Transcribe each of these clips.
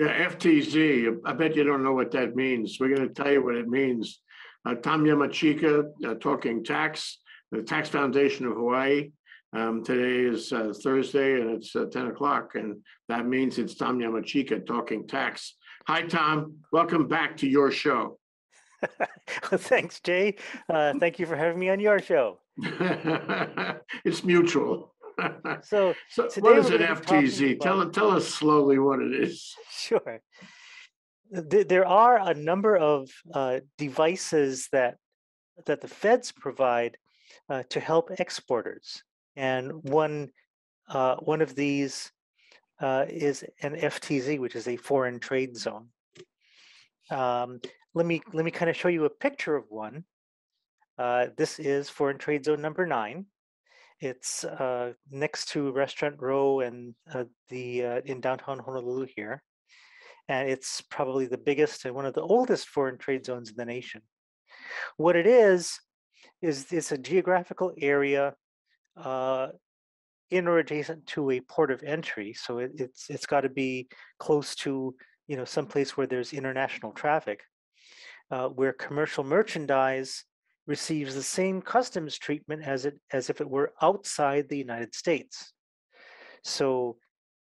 Yeah, FTZ, I bet you don't know what that means. We're going to tell you what it means. Tom Yamachika, Talking Tax, the Tax Foundation of Hawaii. Today is Thursday and it's 10 o'clock, and that means it's Tom Yamachika, Talking Tax. Hi, Tom. Welcome back to your show. Well, thanks, Jay. Thank you for having me on your show. It's mutual. So what is an FTZ? Tell us slowly what it is. Sure. There are a number of devices that the feds provide to help exporters, and one of these is an FTZ, which is a foreign trade zone. Let me kind of show you a picture of one. This is foreign trade zone number 9. It's next to Restaurant Row and in downtown Honolulu here. And it's probably the biggest and one of the oldest foreign trade zones in the nation. What it is it's a geographical area in or adjacent to a port of entry. So it's got to be close to, you know, someplace where there's international traffic, where commercial merchandise receives the same customs treatment as if it were outside the United States. So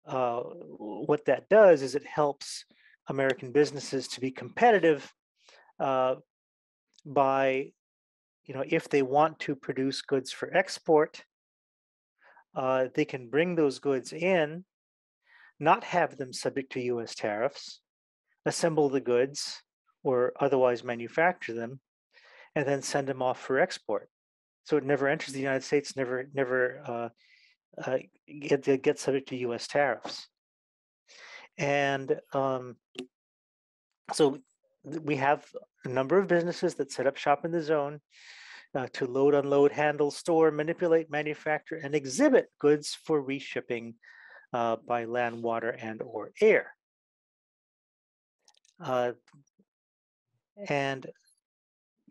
what that does is it helps American businesses to be competitive by, you know, if they want to produce goods for export, they can bring those goods in, not have them subject to U.S. tariffs, assemble the goods or otherwise manufacture them, and then send them off for export. So it never enters the United States, never gets subject to U.S. tariffs. And so we have a number of businesses that set up shop in the zone to load, unload, handle, store, manipulate, manufacture, and exhibit goods for reshipping by land, water, and or air.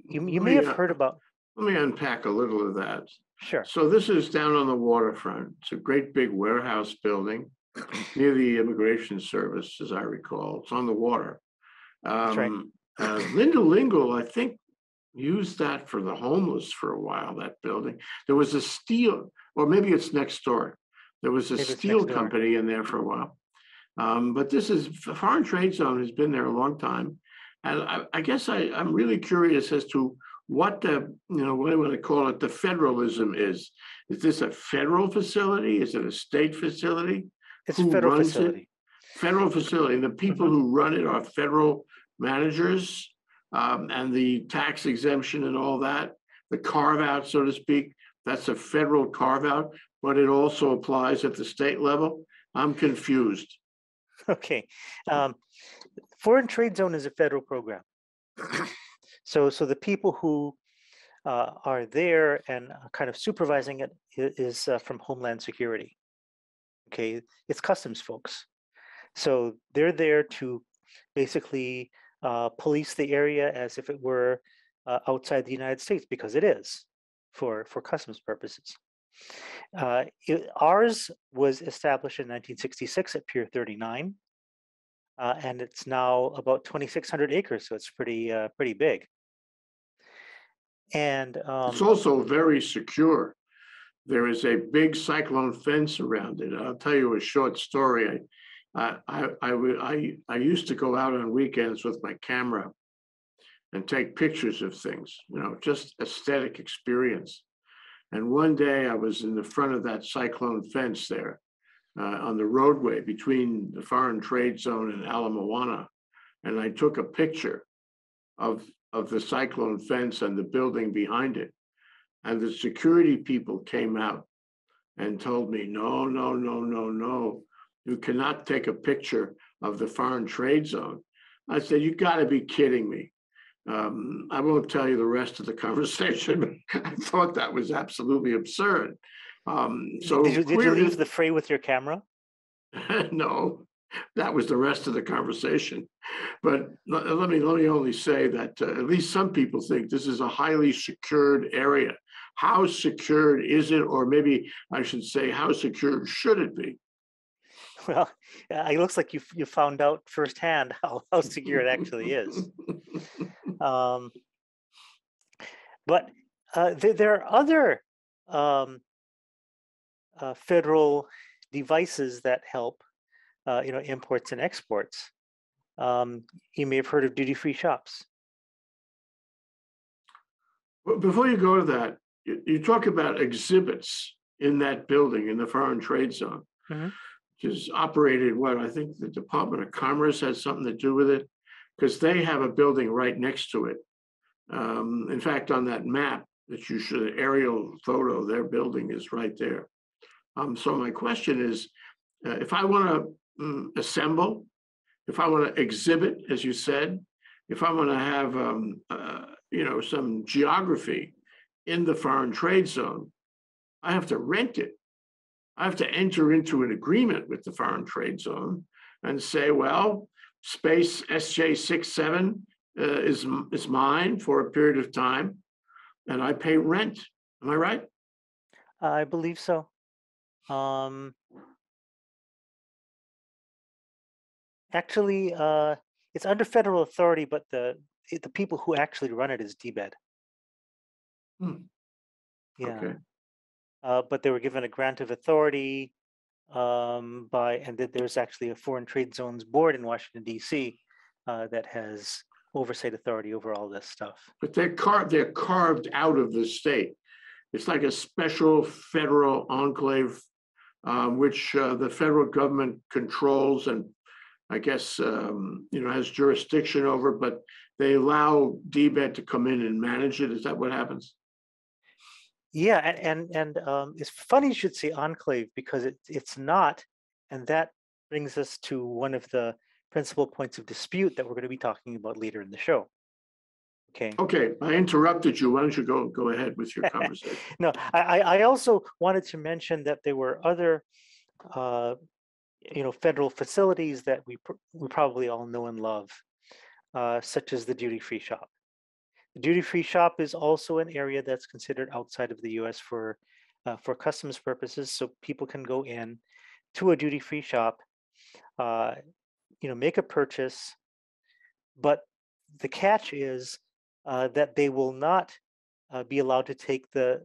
You may have heard about. Let me unpack a little of that. Sure. So this is down on the waterfront. It's a great big warehouse building near the Immigration Service, as I recall. It's on the water. That's right. Linda Lingle, I think, used that for the homeless for a while, that building. There was a steel, or maybe it's next door. There was a steel company in there for a while. But this is, foreign trade zone has been there a long time. And I guess I'm really curious as to what what do I call it, the federalism is. Is this a federal facility? Is it a state facility? It's a federal facility. Federal facility. And the people who run it are federal managers, and the tax exemption and all that, the carve out, so to speak, that's a federal carve out, but it also applies at the state level. I'm confused. Okay. Foreign trade zone is a federal program. So the people who are there and kind of supervising it is from Homeland Security. Okay, it's customs folks. So they're there to basically police the area as if it were outside the United States, because it is for customs purposes. Ours was established in 1966 at Pier 39. And it's now about 2,600 acres, so it's pretty big. And it's also very secure. There is a big cyclone fence around it. I'll tell you a short story. I used to go out on weekends with my camera and take pictures of things, you know, just aesthetic experience. And one day I was in the front of that cyclone fence there. On the roadway between the foreign trade zone and Ala Moana, and I took a picture of the cyclone fence and the building behind it. And the security people came out and told me, no, no, no, no, no, you cannot take a picture of the foreign trade zone. I said, you got to be kidding me. I won't tell you the rest of the conversation, but I thought that was absolutely absurd. So did you leave the fray with your camera? No, that was the rest of the conversation. But let me only say that at least some people think this is a highly secured area. How secured is it? Or maybe I should say, how secured should it be? Well, it looks like you found out firsthand how secure it actually is. But there are other federal devices that help, imports and exports. You may have heard of duty-free shops. Before you go to that, you talk about exhibits in that building in the foreign trade zone, mm-hmm. which is operated, I think the Department of Commerce has something to do with it, because they have a building right next to it. In fact, on that map that you should, aerial photo, their building is right there. So my question is, if I want to assemble, if I want to exhibit, as you said, if I want to have, some geography in the foreign trade zone, I have to rent it. I have to enter into an agreement with the foreign trade zone and say, well, space SJ67 is mine for a period of time, and I pay rent. Am I right? I believe so. Actually, it's under federal authority, but the people who actually run it is DBED. Yeah. Okay. But they were given a grant of authority and there's actually a Foreign Trade Zones board in Washington, D.C. That has oversight authority over all this stuff. But they're carved out of the state. It's like a special federal enclave, which the federal government controls and I guess, has jurisdiction over, but they allow DBED to come in and manage it. Is that what happens? Yeah, and it's funny you should say enclave, because it's not, and that brings us to one of the principal points of dispute that we're going to be talking about later in the show. Okay. Okay, I interrupted you. Why don't you go ahead with your conversation? No, I also wanted to mention that there were other, federal facilities that we probably all know and love, such as the duty-free shop. Duty-free shop is also an area that's considered outside of the U.S. for customs purposes, so people can go in to a duty-free shop, make a purchase, but the catch is that they will not be allowed to take the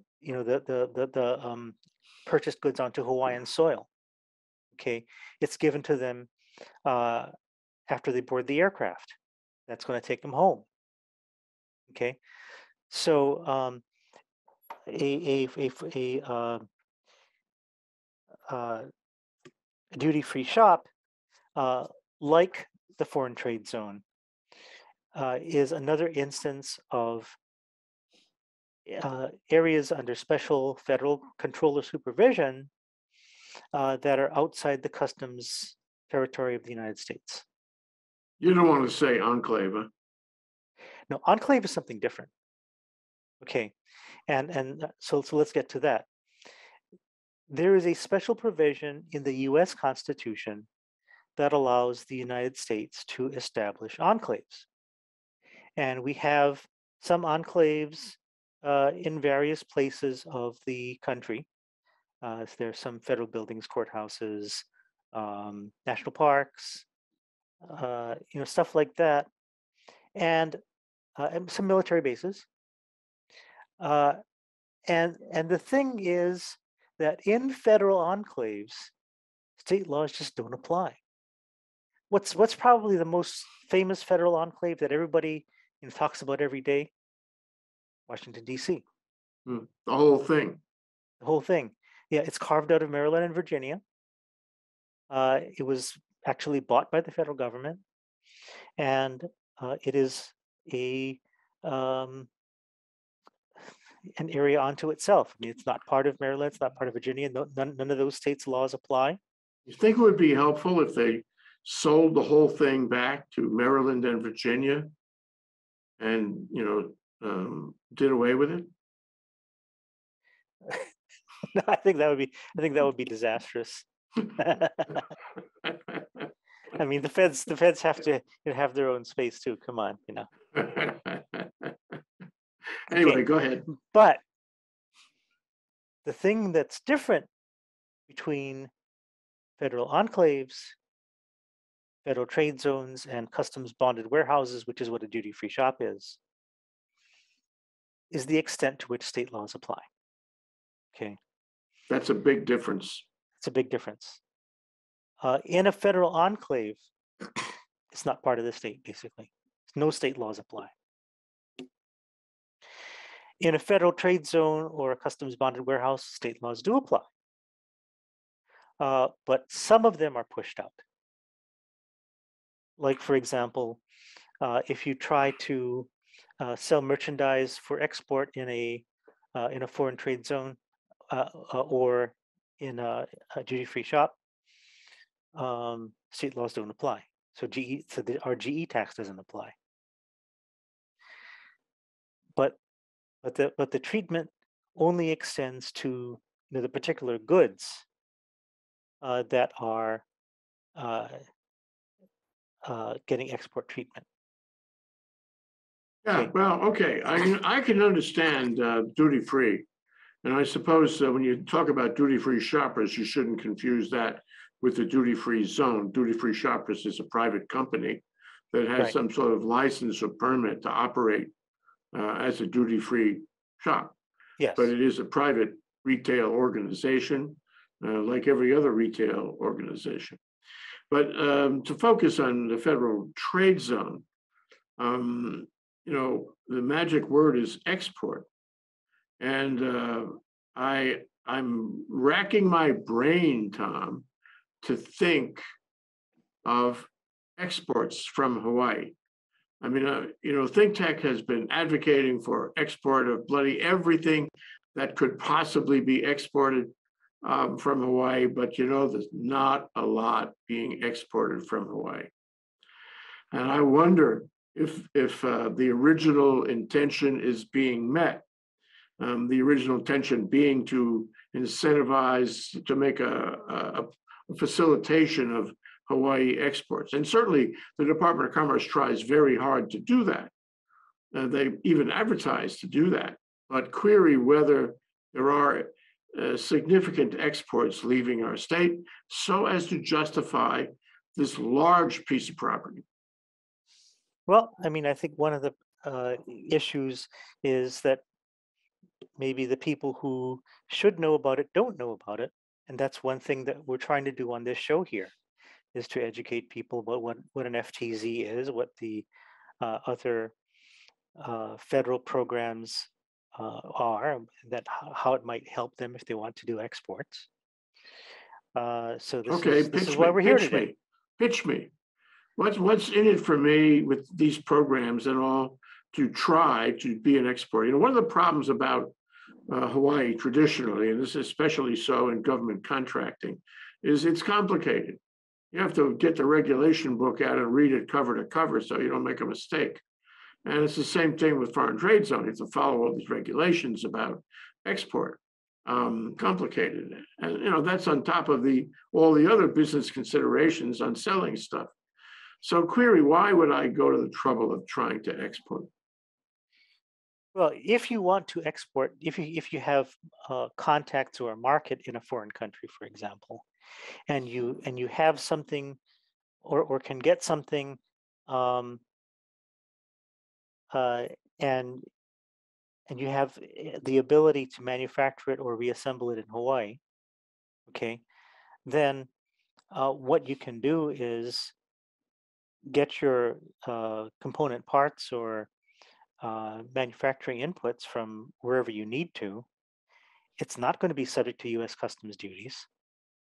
purchased goods onto Hawaiian soil. Okay, it's given to them after they board the aircraft. That's going to take them home. Okay, so a duty-free shop, like the foreign trade zone, is another instance of areas under special federal control or supervision that are outside the customs territory of the United States. You don't want to say enclave, huh? No, enclave is something different. Okay, and so let's get to that. There is a special provision in the U.S. Constitution that allows the United States to establish enclaves. And we have some enclaves in various places of the country. There are some federal buildings, courthouses, national parks, stuff like that. And some military bases. And the thing is that in federal enclaves, state laws just don't apply. What's probably the most famous federal enclave that everybody talks about every day? Washington, D.C. The whole thing. The whole thing. Yeah, it's carved out of Maryland and Virginia. It was actually bought by the federal government, and it is an area onto itself. I mean, it's not part of Maryland, it's not part of Virginia. No, none of those states' laws apply. You think it would be helpful if they sold the whole thing back to Maryland and Virginia, and did away with it? No, I think that would be disastrous. I mean, the feds have to have their own space too. Come on, Anyway, okay. Go ahead. But the thing that's different between federal enclaves, federal trade zones, and customs bonded warehouses, which is what a duty-free shop is the extent to which state laws apply. Okay. That's a big difference. It's a big difference. In a federal enclave, it's not part of the state, basically. No state laws apply. In a federal trade zone or a customs bonded warehouse, state laws do apply. But some of them are pushed out. Like, for example, if you try to sell merchandise for export in a foreign trade zone or in a duty-free shop, state laws don't apply. So our GE tax doesn't apply. But the treatment only extends to the particular goods that are getting export treatment. Yeah, okay. Well, okay, I can understand duty-free. And I suppose when you talk about duty-free shoppers, you shouldn't confuse that with the duty-free zone. Duty-free shoppers is a private company that has right. some sort of license or permit to operate as a duty-free shop. Yes. But it is a private retail organization, like every other retail organization. But to focus on the federal trade zone, you know, the magic word is export. And I'm racking my brain, Tom, to think of exports from Hawaii. I mean, you know, ThinkTech has been advocating for export of bloody everything that could possibly be exported from Hawaii, but you know, there's not a lot being exported from Hawaii. And I wonder if the original intention is being met. The original intention being to incentivize, to make a facilitation of Hawaii exports. And certainly the Department of Commerce tries very hard to do that. They even advertise to do that, but query whether there are significant exports leaving our state so as to justify this large piece of property. Well, I mean, I think one of the issues is that maybe the people who should know about it don't know about it. And that's one thing that we're trying to do on this show here, is to educate people about what an FTZ is, what the other federal programs are, that how it might help them if they want to do exports. So this is why we're here today. Pitch me. What's in it for me with these programs and all, to try to be an exporter? You know, one of the problems about Hawaii traditionally, and this is especially so in government contracting, is it's complicated. You have to get the regulation book out and read it cover to cover so you don't make a mistake. And it's the same thing with foreign trade zone. You have to follow all these regulations about export, complicated. And, you know, that's on top of all the other business considerations on selling stuff. So query, why would I go to the trouble of trying to export? Well, if you want to export, if you have contacts or a market in a foreign country, for example, and you have something or can get something, and you have the ability to manufacture it or reassemble it in Hawaii, okay, then what you can do is get your component parts or manufacturing inputs from wherever you need to. It's not going to be subject to U.S. customs duties,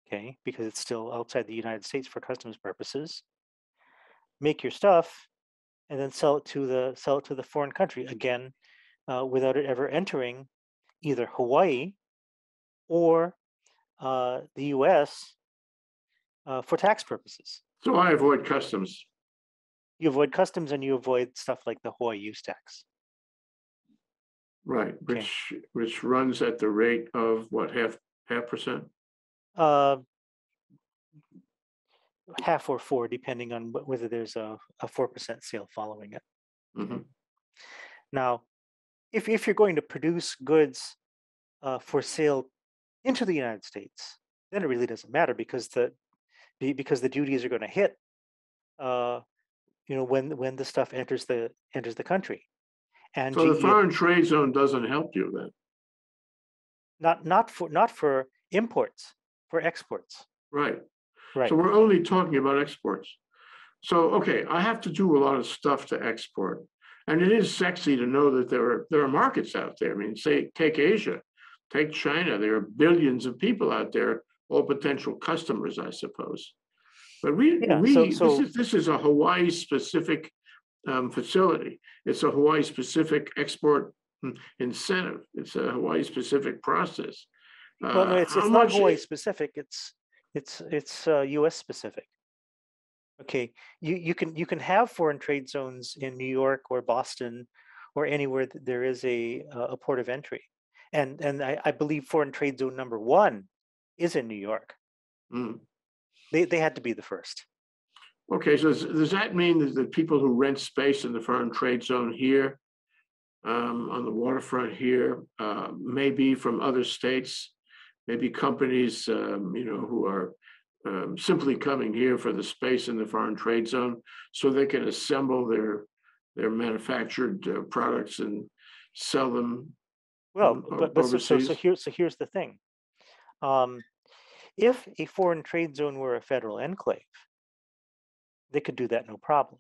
okay, because it's still outside the United States for customs purposes. Make your stuff and then sell it to the foreign country, again, without it ever entering either Hawaii or the U.S. For tax purposes. So I avoid customs. You avoid customs and you avoid stuff like the Hawaii use tax. Right, which runs at the rate of what, half percent? Half or 4, depending on whether there's a 4% sale following it. Mm-hmm. Now, if you're going to produce goods for sale into the United States, then it really doesn't matter, because the because the duties are going to hit, when the stuff enters the country. And so the foreign trade zone doesn't help you then. Not for imports, for exports. Right. Right. So we're only talking about exports. So okay, I have to do a lot of stuff to export, and it is sexy to know that there are markets out there. I mean, say take Asia, take China. There are billions of people out there, all potential customers, I suppose. But this is a Hawaii specific facility. It's a Hawaii specific export incentive. It's a Hawaii specific process. Well, no, it's not Hawaii specific. It's U.S. specific. Okay, you can have foreign trade zones in New York or Boston, or anywhere that there is a port of entry, and I believe foreign trade zone number 1 is in New York. Mm. They had to be the first. Okay, so does that mean that the people who rent space in the foreign trade zone here, on the waterfront here, maybe from other states, maybe companies, who are simply coming here for the space in the foreign trade zone so they can assemble their manufactured products and sell them? Well, but so here's the thing. If a foreign trade zone were a federal enclave, they could do that no problem.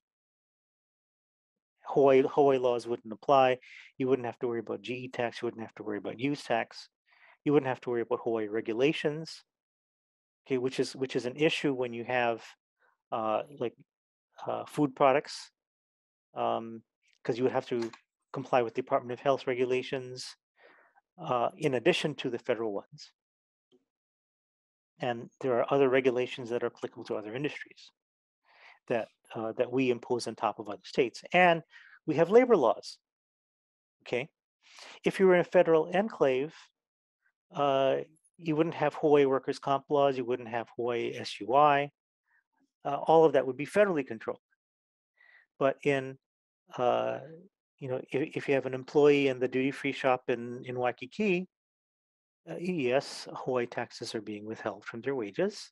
Hawaii laws wouldn't apply. You wouldn't have to worry about GE tax. You wouldn't have to worry about use tax. You wouldn't have to worry about Hawaii regulations. Okay, which is an issue when you have food products, because you would have to comply with the Department of Health regulations in addition to the federal ones. And there are other regulations that are applicable to other industries that we impose on top of other states. And we have labor laws. Okay, if you were in a federal enclave, you wouldn't have Hawaii workers' comp laws. You wouldn't have Hawaii SUI. All of that would be federally controlled. But if you have an employee in the duty-free shop in Waikiki, yes, Hawaii taxes are being withheld from their wages.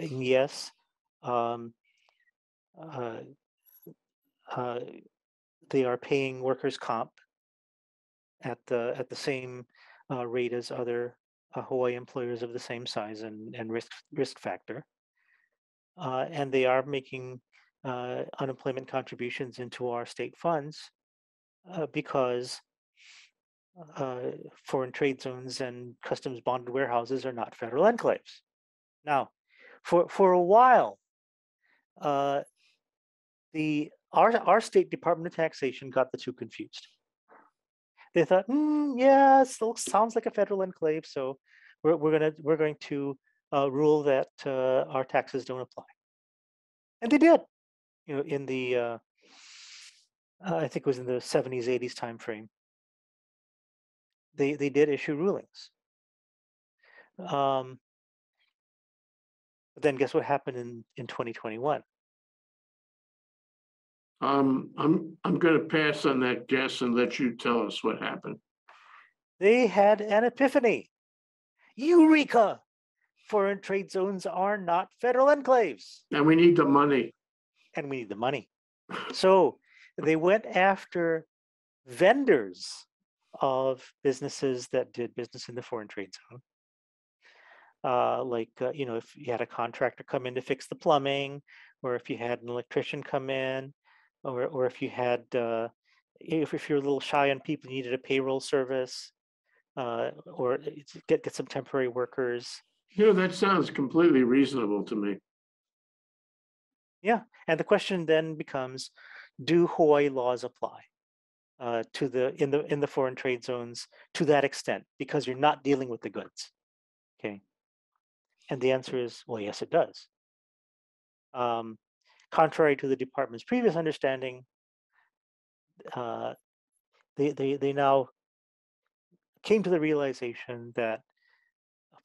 Yes, they are paying workers' comp at the same rate as other Hawaii employers of the same size and risk factor, and they are making unemployment contributions into our state funds because foreign trade zones and customs bonded warehouses are not federal enclaves. Now, for a while, our state Department of Taxation got the two confused. They thought, yeah, still sounds like a federal enclave, so we're going to rule that our taxes don't apply, and they did. In the I think it was in the 70s, 80s time frame, they did issue rulings. But then guess what happened in 2021? I'm going to pass on that guess and let you tell us what happened. They had an epiphany. Eureka! Foreign trade zones are not federal enclaves. And we need the money. So they went after vendors of businesses that did business in the foreign trade zone. If you had a contractor come in to fix the plumbing, or if you had an electrician come in, or if you had, if you're a little shy on people, you needed a payroll service, or get some temporary workers. That sounds completely reasonable to me. Yeah, and the question then becomes, do Hawaii laws apply in the foreign trade zones to that extent, because you're not dealing with the goods? Okay, and the answer is, well, yes, it does. Contrary to the department's previous understanding, they now came to the realization that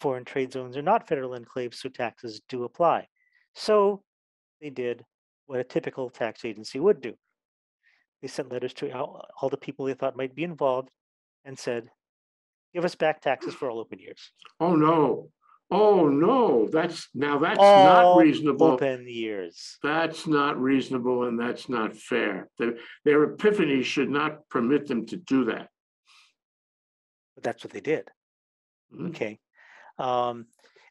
foreign trade zones are not federal enclaves, so taxes do apply. So they did what a typical tax agency would do. They sent letters to all the people they thought might be involved and said, give us back taxes for all open years. Oh, no. Oh no, that's not reasonable. Open years. That's not reasonable and that's not fair. Their epiphany should not permit them to do that. But that's what they did. Mm-hmm. Okay.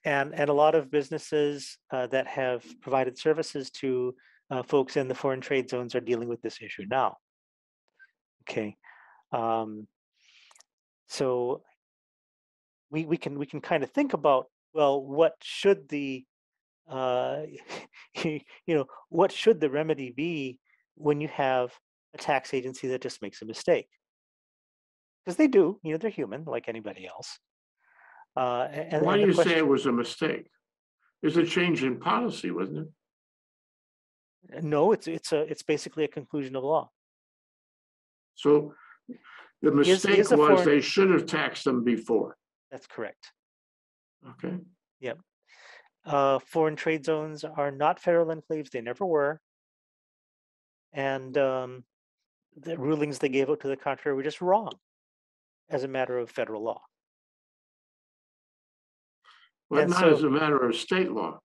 And a lot of businesses that have provided services to folks in the foreign trade zones are dealing with this issue now. Okay. So we can kind of think about, well, what should the what should the remedy be when you have a tax agency that just makes a mistake? Because they do, you know, they're human like anybody else. And why do you say it was a mistake? It's a change in policy, wasn't it? No, it's basically a conclusion of law. So the mistake was they should have taxed them before. That's correct. Okay. Yep. Foreign trade zones are not federal enclaves. They never were. And the rulings they gave out to the contrary were just wrong as a matter of federal law. Well, not as a matter of state law,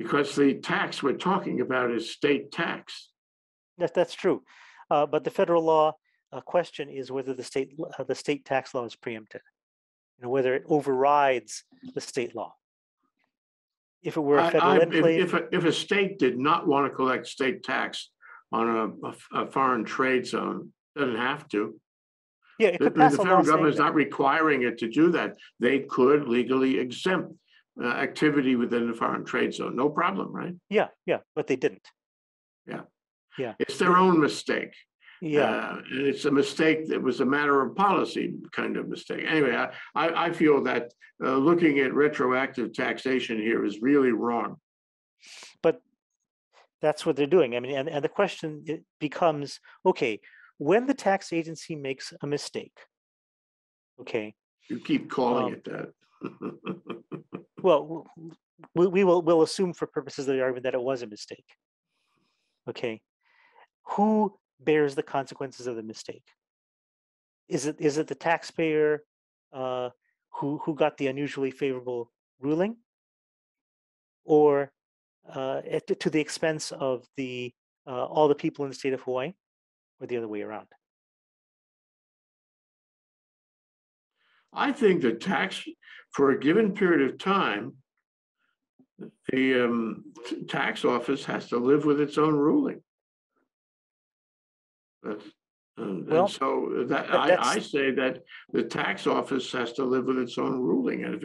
because the tax we're talking about is state tax. That's true. But the federal law question is whether the state tax law is preempted. You know, whether it overrides the state law. If it were a federal enclave, if a state did not want to collect state tax on a foreign trade zone, doesn't have to. Yeah, it could pass a law. The federal government is not requiring it to do that. They could legally exempt activity within the foreign trade zone. No problem, right? Yeah, yeah, but they didn't. Yeah, yeah. It's their own mistake. Yeah, and it's a mistake that was a matter of policy kind of mistake. Anyway, I feel that looking at retroactive taxation here is really wrong. But that's what they're doing. I mean, and the question becomes, okay, when the tax agency makes a mistake, okay. You keep calling it that. Well, we'll assume for purposes of the argument that it was a mistake. Okay, who bears the consequences of the mistake? Is it the taxpayer who got the unusually favorable ruling, or to the expense of the all the people in the state of Hawaii, or the other way around? I think the tax for a given period of time, the tax office has to live with its own ruling. And so that I say that the tax office has to live with its own ruling, and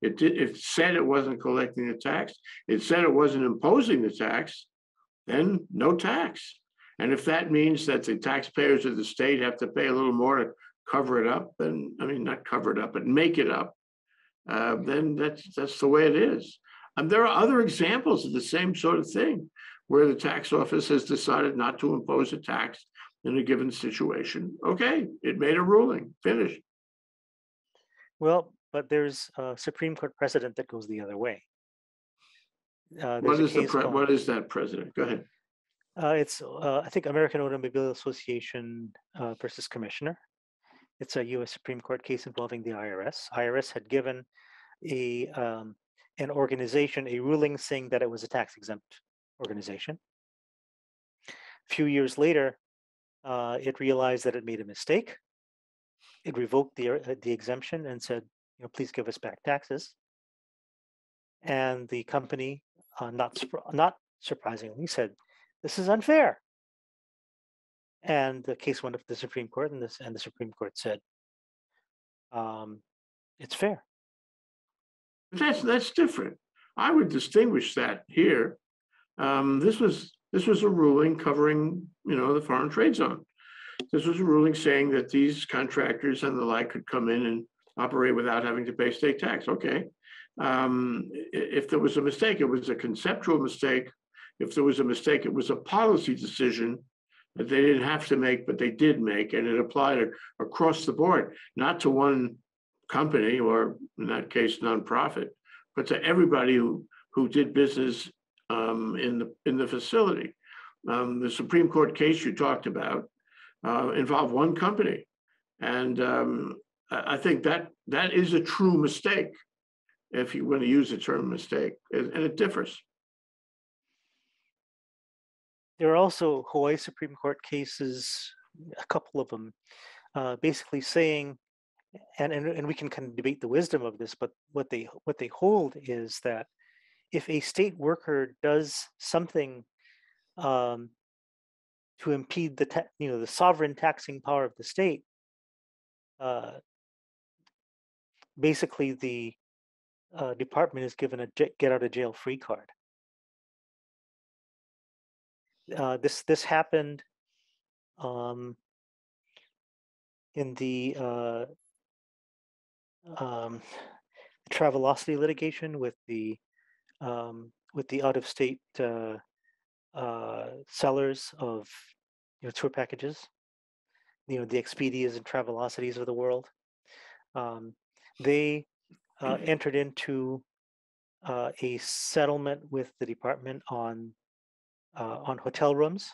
if it said it wasn't collecting the tax, it said it wasn't imposing the tax, then no tax. And if that means that the taxpayers of the state have to pay a little more to cover it up, then I mean not cover it up, but make it up, then that's the way it is. And there are other examples of the same sort of thing, where the tax office has decided not to impose a tax in a given situation. Okay, it made a ruling, finished. Well, but there's a Supreme Court precedent that goes the other way. What is that precedent? Go ahead. It's, I think, American Automobile Association versus Commissioner. It's a U.S. Supreme Court case involving the IRS. IRS had given an organization a ruling saying that it was a tax-exempt organization. A few years later, it realized that it made a mistake. It revoked the exemption and said, you know, please give us back taxes. And the company, not surprisingly, said, this is unfair. And the case went up to the Supreme Court, and the Supreme Court said, it's fair. That's different. I would distinguish that here. This was a ruling covering, you know, the foreign trade zone. This was a ruling saying that these contractors and the like could come in and operate without having to pay state tax. Okay. If there was a mistake, it was a conceptual mistake. If there was a mistake, it was a policy decision that they didn't have to make, but they did make, and it applied across the board, not to one company or, in that case, nonprofit, but to everybody who did business in the facility. The Supreme Court case you talked about involved one company, and I think that is a true mistake. if you want to use the term mistake, and it differs. There are also Hawaii Supreme Court cases, a couple of them, basically saying, and we can kind of debate the wisdom of this, but what they hold is that if a state worker does something to impede the sovereign taxing power of the state, basically the department is given a get out of jail free card. This happened in the Travelocity litigation with the out-of-state sellers of tour packages, the Expedias and Travelocities of the world. They entered into a settlement with the department on hotel rooms.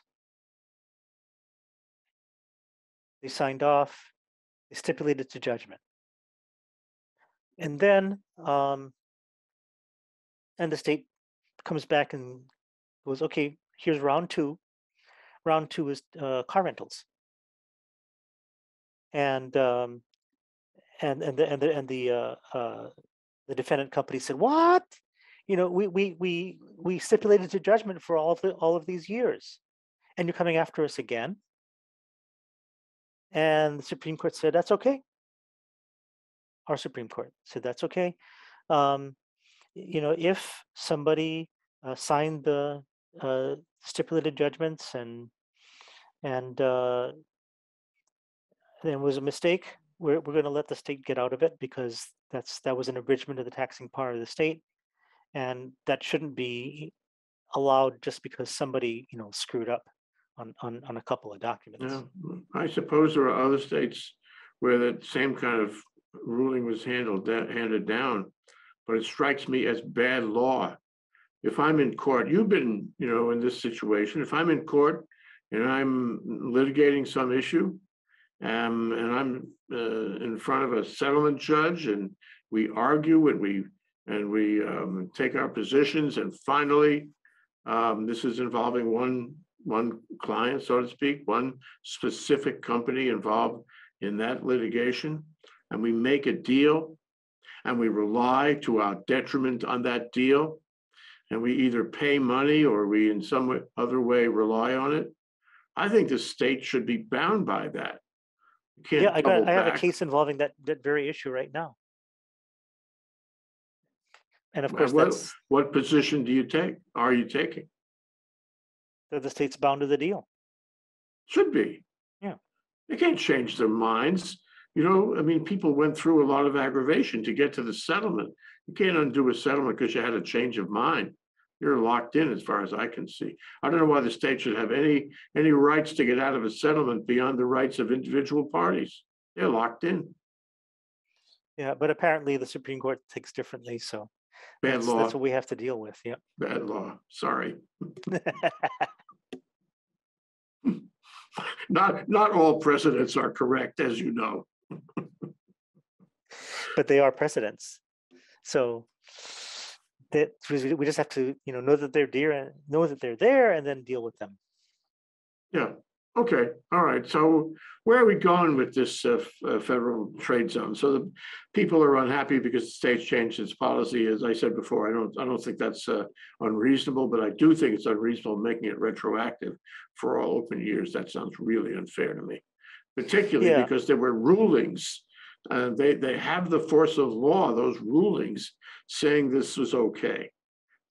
They signed off. They stipulated to judgment, and then and the state comes back and goes, okay, here's round two. Round two is car rentals, and the defendant company said, what? We stipulated to judgment for all of these years, and you're coming after us again. And the Supreme Court said, that's okay. Our Supreme Court said, that's okay. If somebody signed the stipulated judgments and it was a mistake, we're going to let the state get out of it, because that was an abridgment of the taxing power of the state. And that shouldn't be allowed just because somebody, screwed up on a couple of documents. Yeah. I suppose there are other states where that same kind of ruling was handed down, but it strikes me as bad law. If I'm in court, you've been, in this situation, if I'm in court and I'm litigating some issue, and I'm in front of a settlement judge, and we argue and we take our positions, and finally, this is involving one client, so to speak, one specific company involved in that litigation, and we make a deal, and we rely to our detriment on that deal, and we either pay money or we in some other way rely on it. I think the state should be bound by that. You can't double back. I have a case involving that very issue right now. And of course, what position do you take? Are you taking? That the state's bound to the deal. Should be. Yeah. They can't change their minds. People went through a lot of aggravation to get to the settlement. You can't undo a settlement because you had a change of mind. You're locked in, as far as I can see. I don't know why the state should have any rights to get out of a settlement beyond the rights of individual parties. They're locked in. Yeah, but apparently the Supreme Court thinks differently, so. Bad law. That's what we have to deal with. Yeah. Bad law. Sorry. Not all precedents are correct, as you know. But they are precedents. So that we just have to, know that they're there, and then deal with them. Yeah. Okay. All right. So where are we going with this federal trade zone? So the people are unhappy because the state's changed its policy. As I said before, I don't think that's unreasonable, but I do think it's unreasonable making it retroactive for all open years. That sounds really unfair to me, particularly because there were rulings. They have the force of law, those rulings, saying this was okay.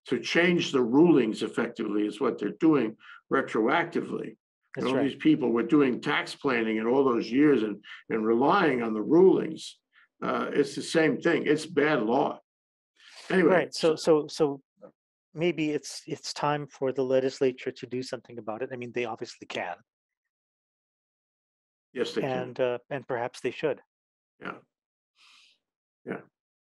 To change the rulings effectively is what they're doing retroactively. And all these people were doing tax planning in all those years and relying on the rulings. It's the same thing. It's bad law. Anyway. Right. So maybe it's time for the legislature to do something about it. I mean, they obviously can. Yes, they can. And perhaps they should. Yeah. Yeah.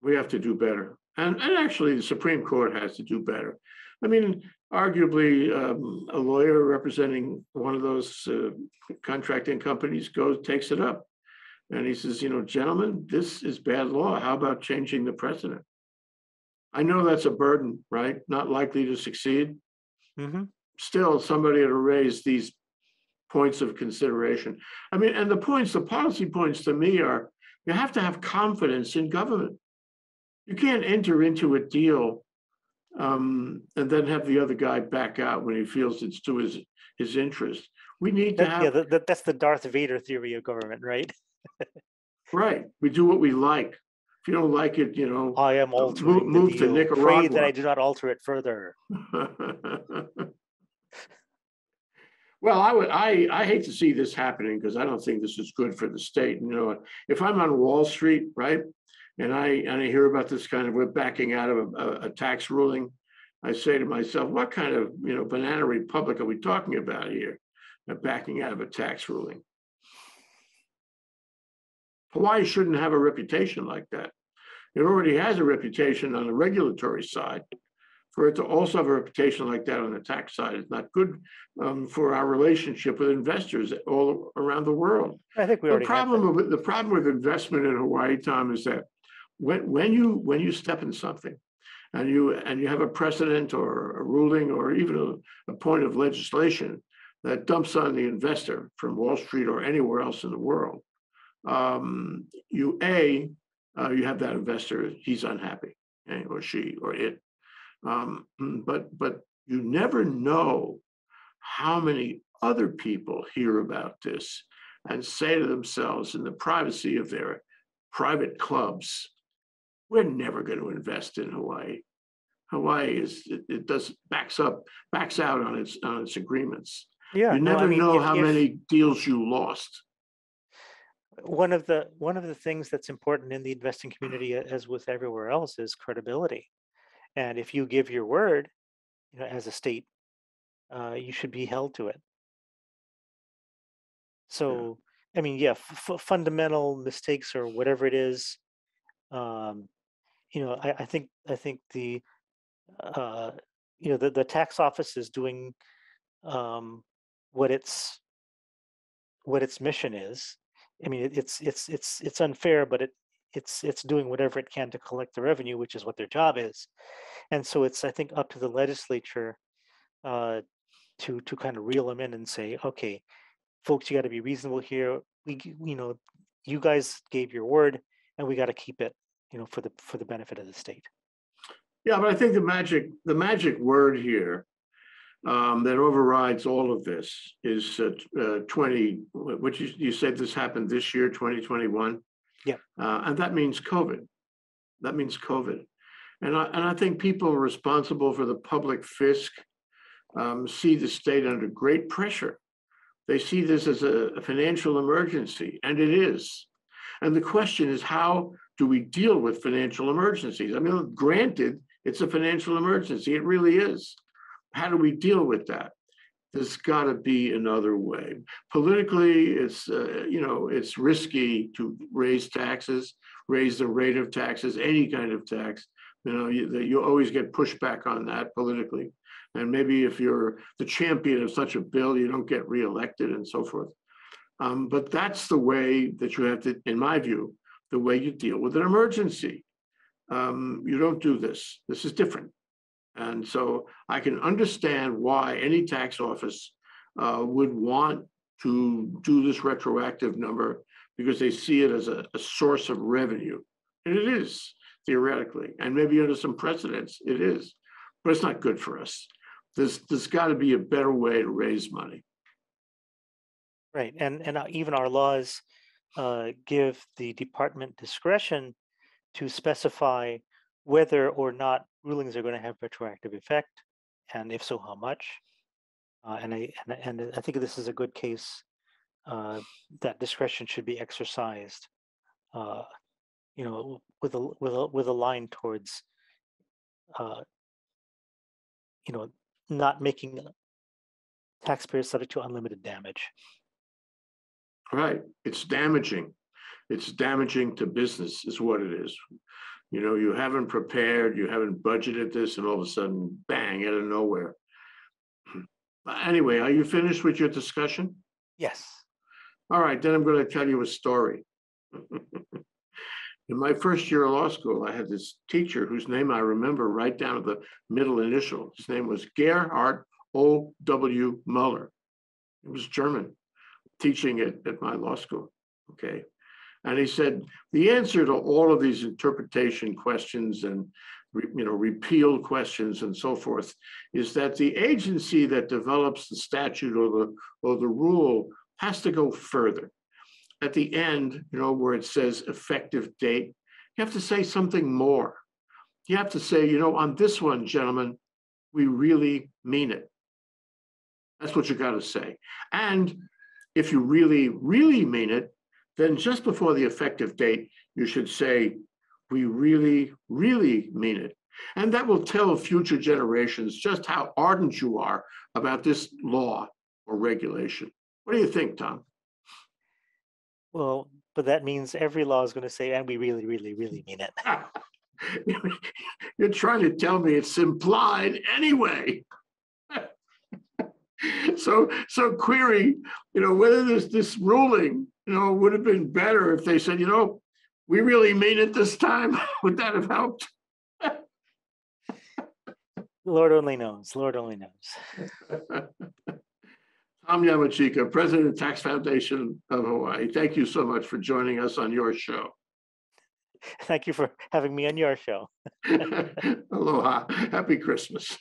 We have to do better. And actually, the Supreme Court has to do better. I mean, arguably, a lawyer representing one of those contracting companies takes it up, and he says, gentlemen, this is bad law. How about changing the precedent? I know that's a burden, right? Not likely to succeed. Mm-hmm. Still, somebody had to raise these points of consideration. I mean, and the points, the policy points to me are, you have to have confidence in government. You can't enter into a deal and then have the other guy back out when he feels it's to his interest. We need to have... Yeah, that's the Darth Vader theory of government, right? Right. We do what we like. If you don't like it, you know, I am altering move the deal. To Nicaragua. Pray that I do not alter it further. Well, I hate to see this happening because I don't think this is good for the state. You know, if I'm on Wall Street, right, and I hear about this kind of, we're backing out of a tax ruling, I say to myself, what kind of, you know, banana republic are we talking about here? Backing out of a tax ruling. Hawaii shouldn't have a reputation like that. It already has a reputation on the regulatory side. For it to also have a reputation like that on the tax side is not good for our relationship with investors all around the world. I think we already have that. The problem with investment in Hawaii, Tom, is that when you step in something and you have a precedent or a ruling or even a point of legislation that dumps on the investor from Wall Street or anywhere else in the world, you have that investor, he's unhappy, okay, or she or it. But you never know how many other people hear about this and say to themselves in the privacy of their private clubs, we're never going to invest in Hawaii. Hawaii is, it does backs out on its agreements. Yeah, you never know how many deals you lost. One of the things that's important in the investing community, as with everywhere else, is credibility. And if you give your word, you know, as a state, you should be held to it. So, yeah. I mean, yeah, fundamental mistakes or whatever it is, you know, I think the, you know, the tax office is doing what its mission is. I mean, it's unfair, but it's doing whatever it can to collect the revenue, which is what their job is. And so it's, I think, up to the legislature to kind of reel them in and say, okay, folks, you got to be reasonable here. You know, you guys gave your word, and we got to keep it, you know, for the benefit of the state. Yeah, but I think the magic word here that overrides all of this is 20. Which you said this happened this year, 2021. Yeah, and that means COVID. That means COVID, and I think people responsible for the public fisc see the state under great pressure. They see this as a financial emergency, and it is. And the question is, how do we deal with financial emergencies? I mean, granted, it's a financial emergency. It really is. How do we deal with that? There's got to be another way. Politically, it's you know, it's risky to raise taxes, raise the rate of taxes, any kind of tax. You know, you always get pushback on that politically, and maybe if you're the champion of such a bill, you don't get reelected and so forth. But that's the way that you have to, in my view, the way you deal with an emergency. You don't do this. This is different. And so I can understand why any tax office would want to do this retroactive number, because they see it as a source of revenue. And it is, theoretically, and maybe under some precedents, it is, but it's not good for us. There's got to be a better way to raise money. Right, and even our laws give the department discretion to specify whether or not rulings are going to have retroactive effect, and if so, how much. And I think this is a good case that discretion should be exercised, you know, with a line towards, you know, not making taxpayers subject to unlimited damage. Right, it's damaging. It's damaging to business, is what it is. You know, you haven't prepared, you haven't budgeted this, and all of a sudden, bang, out of nowhere. Anyway, are you finished with your discussion? Yes. All right, then I'm going to tell you a story. In my first year of law school, I had this teacher whose name I remember right down to the middle initial. His name was Gerhard O.W. Muller. He was German, teaching at my law school, okay? And he said, the answer to all of these interpretation questions and repeal questions and so forth is that the agency that develops the statute or the rule has to go further. At the end, where it says effective date, you have to say something more. You have to say, on this one, gentlemen, we really mean it. That's what you got to say. And if you really, really mean it, then just before the effective date, you should say, we really, really mean it. And that will tell future generations just how ardent you are about this law or regulation. What do you think, Tom? Well, but that means every law is going to say, and we really, really, really mean it. You're trying to tell me it's implied anyway. So query, whether this ruling, would have been better if they said, we really mean it this time. Would that have helped? Lord only knows. Lord only knows. Tom Yamachika, President of Tax Foundation of Hawaii. Thank you so much for joining us on your show. Thank you for having me on your show. Aloha. Happy Christmas.